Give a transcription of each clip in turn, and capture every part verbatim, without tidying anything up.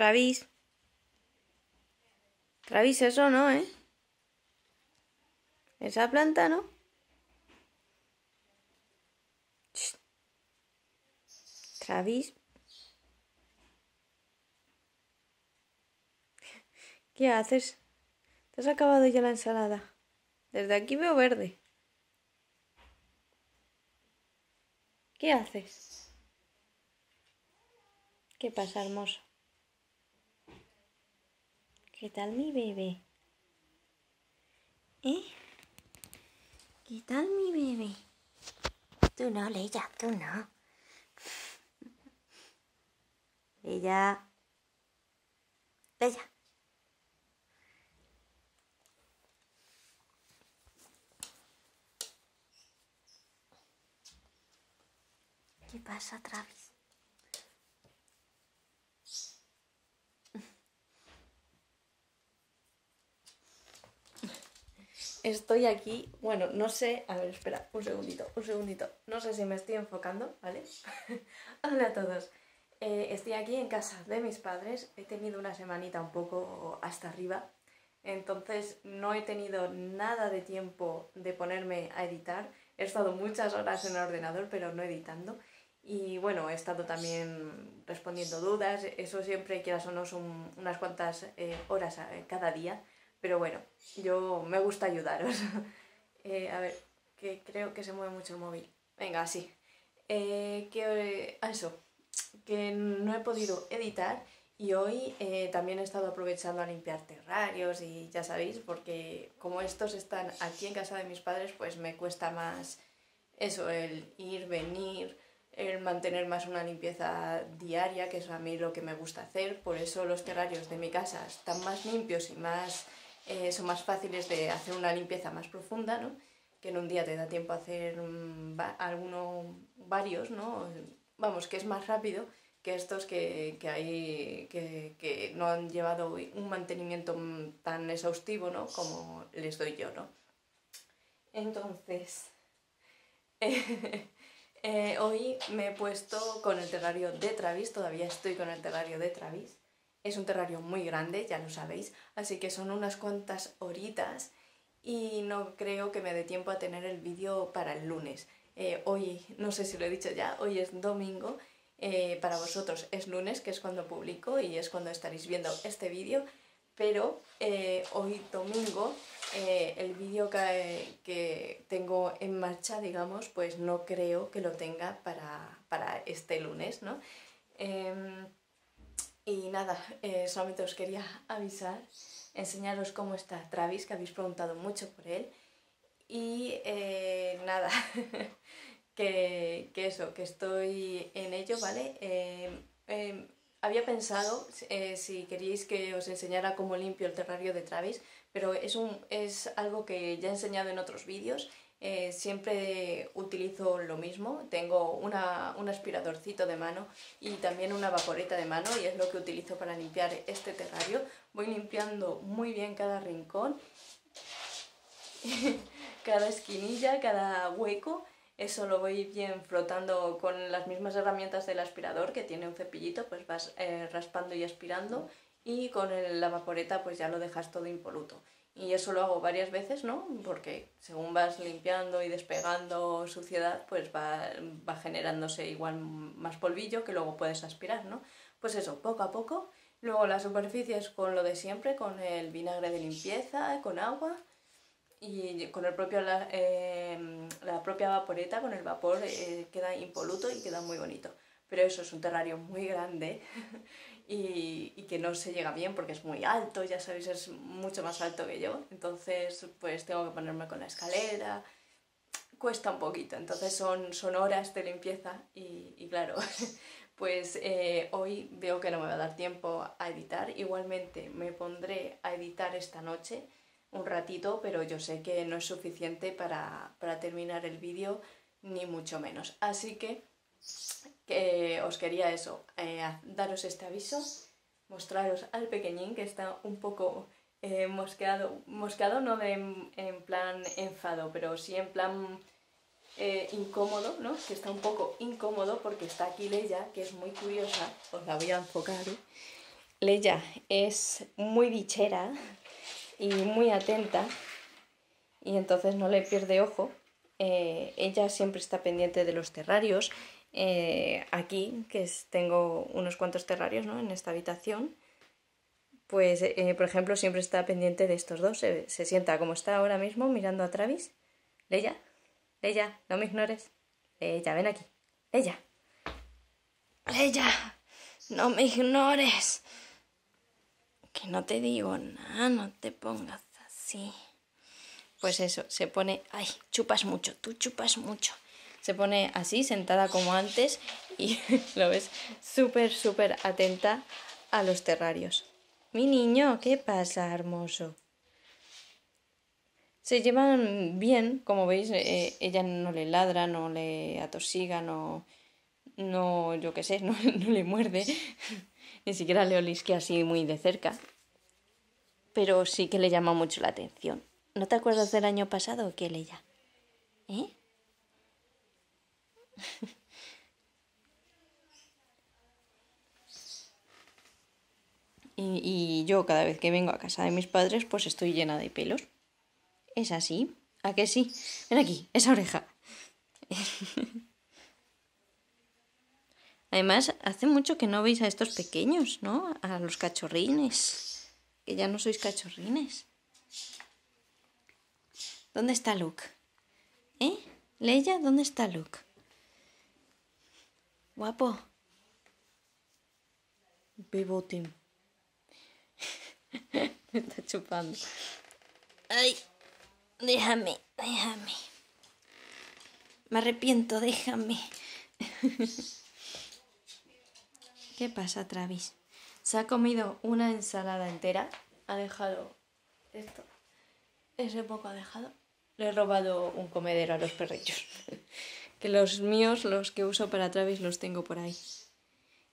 Travis. Travis, eso no, ¿eh? Esa planta, ¿no? Shh. Travis. ¿Qué haces? ¿Te has acabado ya la ensalada? Desde aquí veo verde. ¿Qué haces? ¿Qué pasa, hermoso? ¿Qué tal mi bebé? ¿Eh? ¿Qué tal mi bebé? Tú no, Leia, tú no. Leia. Leia. ¿Qué pasa, Travis? Estoy aquí, bueno, no sé, a ver, espera, un segundito, un segundito, no sé si me estoy enfocando, ¿vale? Hola a todos, eh, estoy aquí en casa de mis padres, he tenido una semanita un poco hasta arriba, entonces no he tenido nada de tiempo de ponerme a editar, he estado muchas horas en el ordenador, pero no editando. Y bueno, he estado también respondiendo dudas, eso siempre, quieras o no, son unas cuantas eh, horas cada día, pero bueno, yo me gusta ayudaros. eh, a ver, que creo que se mueve mucho el móvil. Venga, así. Eh, que, eso, que no he podido editar y hoy eh, también he estado aprovechando a limpiar terrarios y ya sabéis, porque como estos están aquí en casa de mis padres, pues me cuesta más eso, el ir, venir... el mantener más una limpieza diaria, que es a mí lo que me gusta hacer, por eso los terrarios de mi casa están más limpios y más eh, son más fáciles de hacer una limpieza más profunda, ¿no? Que en un día te da tiempo a hacer um, va alguno, varios, ¿no? Vamos, que es más rápido que estos que, que hay que, que no han llevado un mantenimiento tan exhaustivo, ¿no? Como les doy yo, ¿no? Entonces... Eh, hoy me he puesto con el terrario de Travis, todavía estoy con el terrario de Travis. Es un terrario muy grande, ya lo sabéis, así que son unas cuantas horitas y no creo que me dé tiempo a tener el vídeo para el lunes. Eh, hoy, no sé si lo he dicho ya, hoy es domingo, eh, para vosotros es lunes, que es cuando publico y es cuando estaréis viendo este vídeo, pero eh, hoy domingo... Eh, el vídeo que, que tengo en marcha, digamos, pues no creo que lo tenga para, para este lunes, ¿no? Eh, y nada, eh, solamente os quería avisar, enseñaros cómo está Travis, que habéis preguntado mucho por él, y eh, nada, que, que eso, que estoy en ello, ¿vale? Eh, eh, había pensado, eh, si queríais que os enseñara cómo limpio el terrario de Travis, pero es, un, es algo que ya he enseñado en otros vídeos, eh, siempre utilizo lo mismo, tengo una, un aspiradorcito de mano y también una vaporeta de mano y es lo que utilizo para limpiar este terrario. Voy limpiando muy bien cada rincón, cada esquinilla, cada hueco, eso lo voy bien frotando con las mismas herramientas del aspirador que tiene un cepillito, pues vas eh, raspando y aspirando. Y con la vaporeta pues ya lo dejas todo impoluto. Y eso lo hago varias veces, ¿no? Porque según vas limpiando y despegando suciedad, pues va, va generándose igual más polvillo que luego puedes aspirar, ¿no? Pues eso, poco a poco. Luego las superficies con lo de siempre, con el vinagre de limpieza, con agua y con el propio, la, eh, la propia vaporeta, con el vapor eh, queda impoluto y queda muy bonito. Pero eso es un terrario muy grande y, y que no se llega bien porque es muy alto, ya sabéis, es mucho más alto que yo. Entonces, pues tengo que ponerme con la escalera, cuesta un poquito. Entonces son, son horas de limpieza y, y claro, pues eh, hoy veo que no me va a dar tiempo a editar. Igualmente me pondré a editar esta noche un ratito, pero yo sé que no es suficiente para, para terminar el vídeo, ni mucho menos. Así que... que os quería eso, eh, daros este aviso, mostraros al pequeñín que está un poco eh, mosqueado, mosqueado no de, en plan enfado, pero sí en plan eh, incómodo, ¿no? Que está un poco incómodo porque está aquí Leia, que es muy curiosa, os la voy a enfocar, ¿eh? Leia es muy bichera y muy atenta y entonces no le pierde ojo. Eh, ella siempre está pendiente de los terrarios. Eh, aquí, que es, tengo unos cuantos terrarios, ¿no?, en esta habitación, pues eh, por ejemplo siempre está pendiente de estos dos. Se, se sienta como está ahora mismo mirando a Travis. Leia, Leia, no me ignores. Leia, ven aquí. Leia, Leia, no me ignores. Que no te digo nada, no te pongas así. Pues eso, se pone... Ay, chupas mucho, tú chupas mucho. Se pone así, sentada como antes, y lo ves súper, súper atenta a los terrarios. Mi niño, ¿qué pasa, hermoso? Se llevan bien, como veis, eh, ella no le ladra, no le atosiga, no... No, yo qué sé, no, no le muerde. Ni siquiera le olisquea así muy de cerca. Pero sí que le llama mucho la atención. ¿No te acuerdas del año pasado que Leia? ¿Eh? y, y yo cada vez que vengo a casa de mis padres, pues estoy llena de pelos. ¿Es así? ¿A que sí? Ven aquí, esa oreja. Además, hace mucho que no veis a estos pequeños, ¿no? A los cachorrines. Que ya no sois cachorrines. ¿Dónde está Luke? ¿Eh? Leia, ¿dónde está Luke? Guapo. Bebotín. Me está chupando. Ay, déjame, déjame. Me arrepiento, déjame. ¿Qué pasa, Travis? Se ha comido una ensalada entera. Ha dejado esto. Ese poco ha dejado. Le he robado un comedero a los perrillos. Que los míos, los que uso para Travis, los tengo por ahí.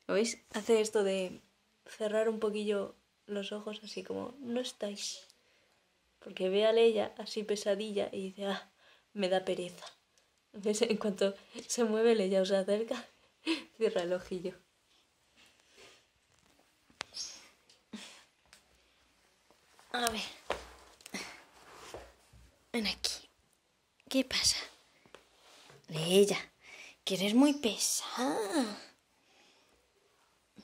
¿Lo veis? Hace esto de cerrar un poquillo los ojos, así como, no estáis. Porque ve a Leia así pesadilla y dice, ah, me da pereza. ¿Ves? En cuanto se mueve Leia o se acerca, cierra el ojillo. A ver. Ven aquí. ¿Qué pasa? Leia, que eres muy pesada.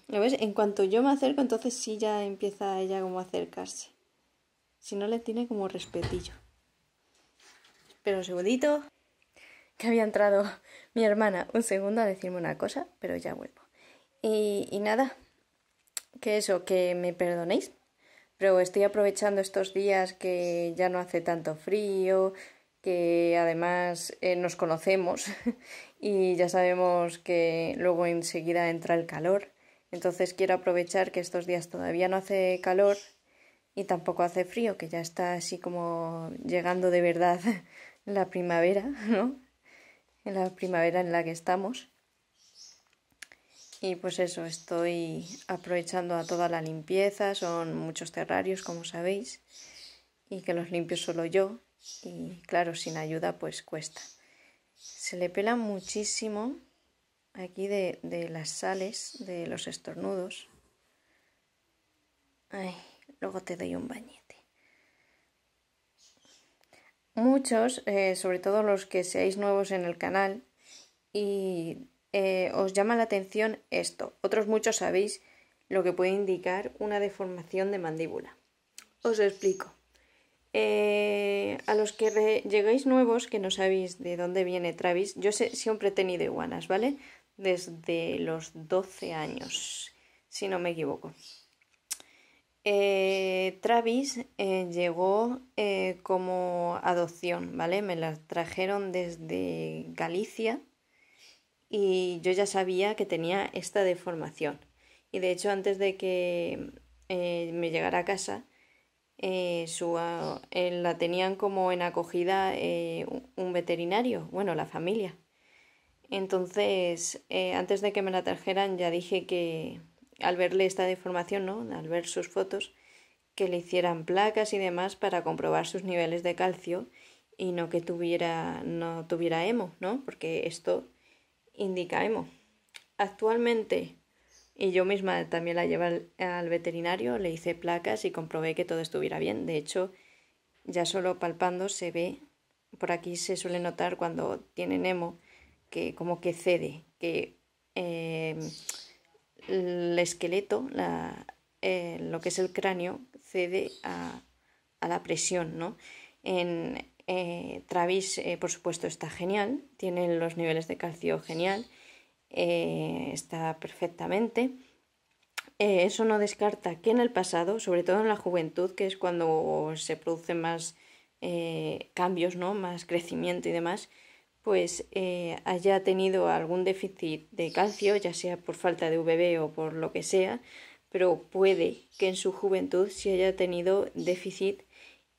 ¿Lo ves? En cuanto yo me acerco, entonces sí ya empieza ella como a acercarse. Si no, le tiene como respetillo. Pero un segundito, que había entrado mi hermana un segundo a decirme una cosa, pero ya vuelvo. Y, y nada, que eso, que me perdonéis, pero estoy aprovechando estos días que ya no hace tanto frío, que además eh, nos conocemos y ya sabemos que luego enseguida entra el calor. Entonces quiero aprovechar que estos días todavía no hace calor y tampoco hace frío, que ya está así como llegando de verdad la primavera, ¿no? En la primavera en la que estamos. Y pues eso, estoy aprovechando a toda la limpieza, son muchos terrarios, como sabéis, y que los limpio solo yo, y claro, sin ayuda pues cuesta. Se le pela muchísimo aquí de, de las sales, de los estornudos. Ay, luego te doy un bañete. Muchos, eh, sobre todo los que seáis nuevos en el canal, y... Eh, os llama la atención esto. Otros muchos sabéis lo que puede indicar una deformación de mandíbula. Os lo explico. Eh, a los que llegáis nuevos, que no sabéis de dónde viene Travis, yo sé, siempre he tenido iguanas, ¿vale? Desde los doce años, si no me equivoco. Eh, Travis eh, llegó eh, como adopción, ¿vale? Me las trajeron desde Galicia. Y yo ya sabía que tenía esta deformación. Y de hecho, antes de que eh, me llegara a casa, eh, su, eh, la tenían como en acogida eh, un veterinario, bueno, la familia. Entonces, eh, antes de que me la trajeran, ya dije que al verle esta deformación, ¿no?, al ver sus fotos, que le hicieran placas y demás para comprobar sus niveles de calcio y no que tuviera, no tuviera hemo, ¿no? Porque esto... indica hemo. Actualmente Y yo misma también la llevé al, al veterinario, le hice placas y comprobé que todo estuviera bien. De hecho, ya solo palpando se ve, por aquí se suele notar cuando tienen hemo, que como que cede, que eh, el esqueleto, la, eh, lo que es el cráneo, cede a, a la presión, ¿no? En eh, Travis, eh, por supuesto, está genial, tiene los niveles de calcio genial. Eh, está perfectamente. Eh, eso no descarta que en el pasado, sobre todo en la juventud, que es cuando se producen más eh, cambios, ¿no? Más crecimiento y demás, pues eh, haya tenido algún déficit de calcio, ya sea por falta de U V B o por lo que sea, pero puede que en su juventud sí haya tenido déficit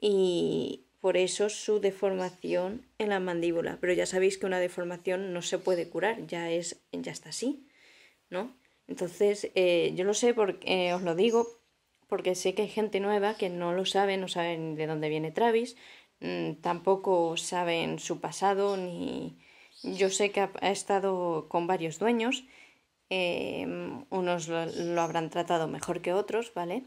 y por eso su deformación en la mandíbula. Pero ya sabéis que una deformación no se puede curar, ya es, ya está así, ¿no? Entonces, eh, yo lo sé, porque eh, os lo digo, porque sé que hay gente nueva que no lo sabe, no saben de dónde viene Travis, mmm, tampoco saben su pasado, ni yo sé que ha, ha estado con varios dueños, eh, unos lo, lo habrán tratado mejor que otros, ¿vale?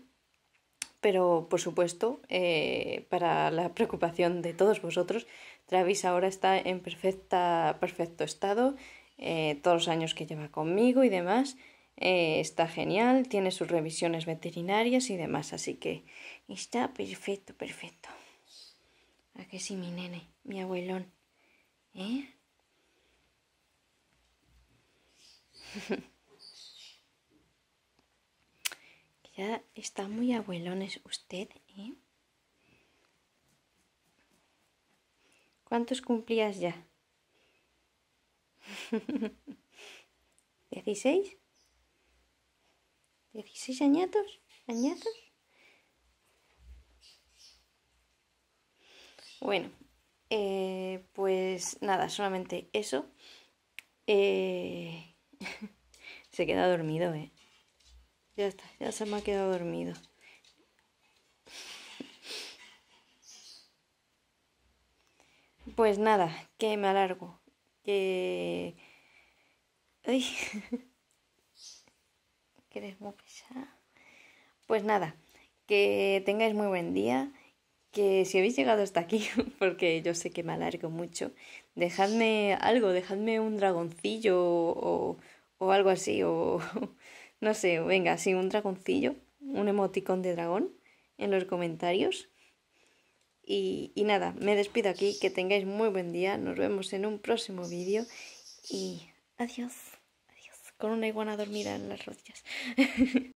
Pero, por supuesto, eh, para la preocupación de todos vosotros, Travis ahora está en perfecta, perfecto estado, eh, todos los años que lleva conmigo y demás, eh, está genial, tiene sus revisiones veterinarias y demás, así que está perfecto, perfecto. ¿A que sí, mi nene, mi abuelón? ¿Eh? Ya está muy abuelones usted, ¿eh? ¿Cuántos cumplías ya? ¿dieciséis? ¿dieciséis añatos? ¿Añatos? Bueno, eh, pues nada, solamente eso. Eh... Se queda dormido, ¿eh? Ya está, ya se me ha quedado dormido. Pues nada, que me alargo. Que... Ay. Que eres muy pesada. Pues nada, que tengáis muy buen día. Que si habéis llegado hasta aquí, porque yo sé que me alargo mucho, dejadme algo, dejadme un dragoncillo o, o algo así, o... No sé, venga, sí, un dragoncillo, un emoticón de dragón en los comentarios. Y, y nada, me despido aquí, que tengáis muy buen día, nos vemos en un próximo vídeo y adiós, adiós, con una iguana dormida en las rodillas.